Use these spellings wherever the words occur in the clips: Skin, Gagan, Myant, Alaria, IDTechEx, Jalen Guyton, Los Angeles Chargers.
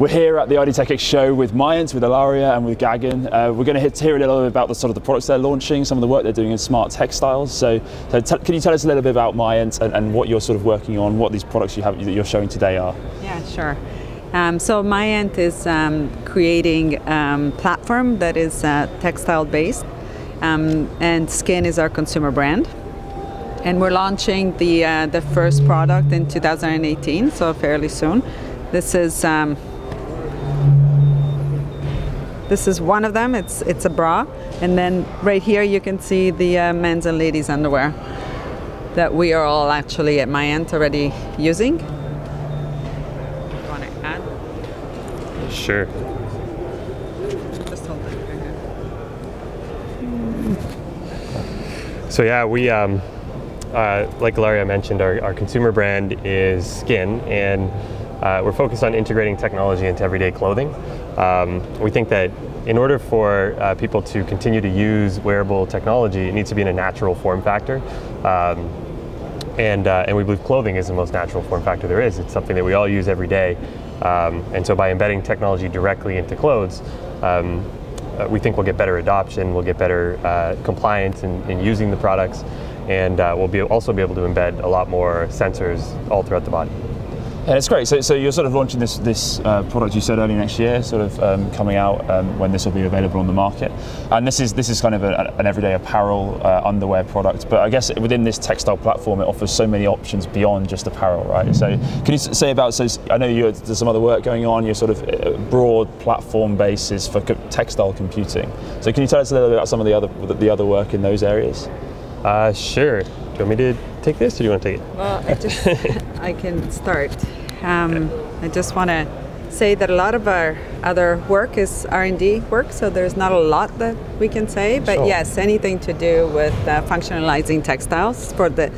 We're here at the IDTechEx show with Myant, with Alaria and with Gagan. We're going to hear a little bit about the sort of the products they're launching, some of the work they're doing in smart textiles. So can you tell us a little bit about Myant and what you're sort of working on, what these products you have that you're showing today are? Yeah, sure. So Myant is creating a platform that is textile based, and Skin is our consumer brand. And we're launching the first product in 2018, so fairly soon. This is one of them. It's a bra, and then right here you can see the men's and ladies' underwear that we are all actually at Myant already using. Do you want to add? Sure. Just hold that. Okay. So yeah, we. Like Alaria mentioned, our consumer brand is Skin, and we're focused on integrating technology into everyday clothing. We think that in order for people to continue to use wearable technology, it needs to be in a natural form factor. And we believe clothing is the most natural form factor there is. It's something that we all use every day. And so by embedding technology directly into clothes, we think we'll get better adoption, we'll get better compliance in using the products, and we'll also be able to embed a lot more sensors all throughout the body. Yeah, that's great. So you're sort of launching this product, you said, early next year, sort of coming out when this will be available on the market. And this is kind of an everyday apparel underwear product, but I guess within this textile platform, it offers so many options beyond just apparel, right? So can you say about? So I know there's some other work going on. Your sort of broad platform basis for textile computing. So can you tell us a little bit about some of the other work in those areas? Sure. Do you want me to take this, or do you want to take it? Well, I can start. I just want to say that a lot of our other work is R&D work, so there's not a lot that we can say. But sure. Yes, anything to do with functionalizing textiles for the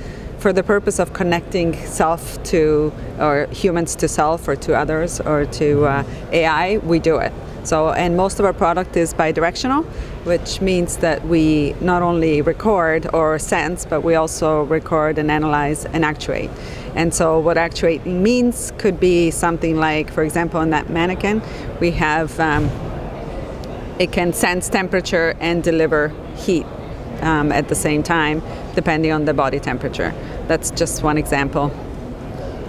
purpose of connecting self to, or humans to self, or to others, or to AI, we do it. So, and most of our product is bidirectional, which means that we not only record or sense, but we also record and analyze and actuate. And so what actuate means could be something like, for example, in that mannequin, we have, it can sense temperature and deliver heat at the same time, depending on the body temperature. That's just one example.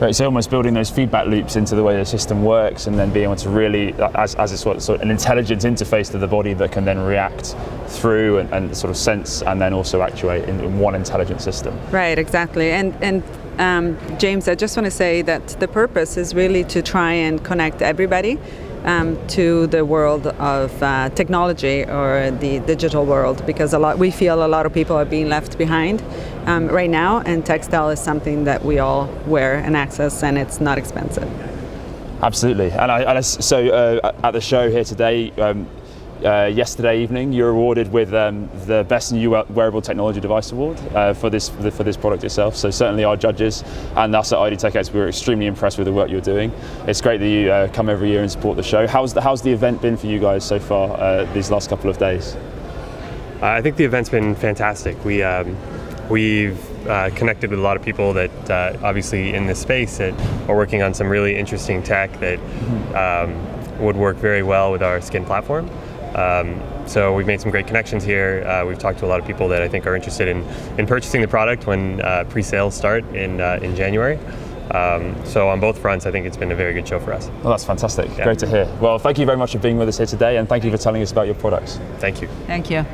Right, so almost building those feedback loops into the way the system works, and then being able to really, as it's sort of an intelligent interface to the body that can then react through and sort of sense, and then also actuate in one intelligent system. Right, exactly. And James, I just want to say that the purpose is really to try and connect everybody to the world of technology, or the digital world, because we feel a lot of people are being left behind right now, and textile is something that we all wear and access, and it's not expensive. Absolutely. So at the show here today, yesterday evening, you were awarded with the Best New Wearable Technology Device Award for this product itself. So certainly our judges and us at IDTechEx, we were extremely impressed with the work you're doing. It's great that you come every year and support the show. How's the event been for you guys so far these last couple of days? I think the event's been fantastic. We've connected with a lot of people that obviously in this space that are working on some really interesting tech that would work very well with our Skin platform. So we've made some great connections here. We've talked to a lot of people that I think are interested in purchasing the product when pre-sales start in January. So on both fronts, I think it's been a very good show for us. Well, that's fantastic. Yeah. Great to hear. Well, thank you very much for being with us here today, and thank you for telling us about your products. Thank you. Thank you.